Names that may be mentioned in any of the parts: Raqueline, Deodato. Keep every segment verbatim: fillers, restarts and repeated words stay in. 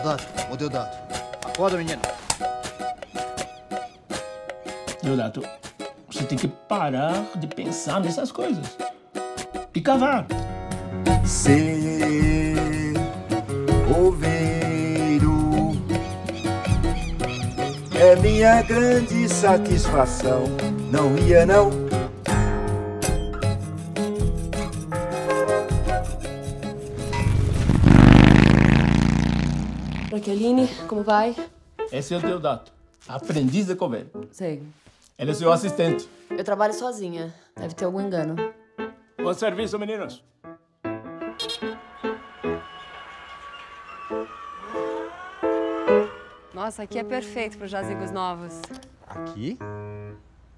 Deodato, ô Deodato. Acorda, menino. Deodato, você tem que parar de pensar nessas coisas. E cavar. Ser oveiro é minha grande satisfação. Não ia, não. Raqueline, como vai? Esse é o Deodato, aprendiz de coveiro. Sei. Ele é seu assistente. Eu trabalho sozinha. Deve ter algum engano. Bom serviço, meninos. Nossa, aqui é perfeito para os jazigos novos. Aqui?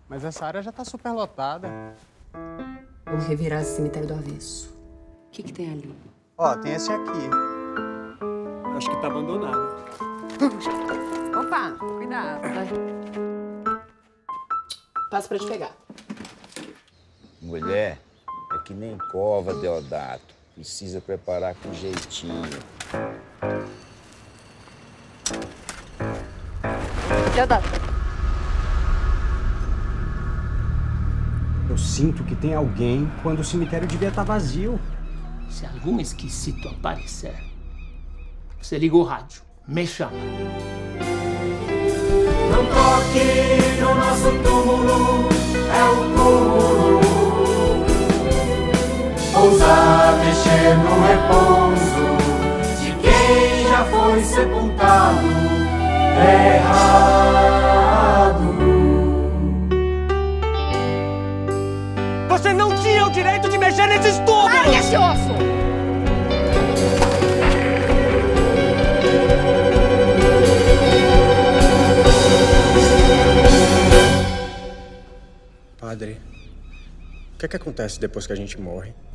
Mas essa área já está super lotada. Vamos revirar esse cemitério do avesso. O que que tem ali? Ó, tem esse aqui. Acho que tá abandonado. Opa, cuidado. Passo pra te pegar. Mulher, é que nem cova, Deodato. Precisa preparar com jeitinho. Deodato. Eu sinto que tem alguém quando o cemitério devia estar vazio. Se algum esquisito aparecer, você liga o rádio, me chama. Não toque no nosso túmulo, é o túmulo. Ousar mexer no repouso de quem já foi sepultado é errado. Você não tinha o direito de mexer nesses túmulos! Ai, esse osso! Padre, o que é que acontece depois que a gente morre?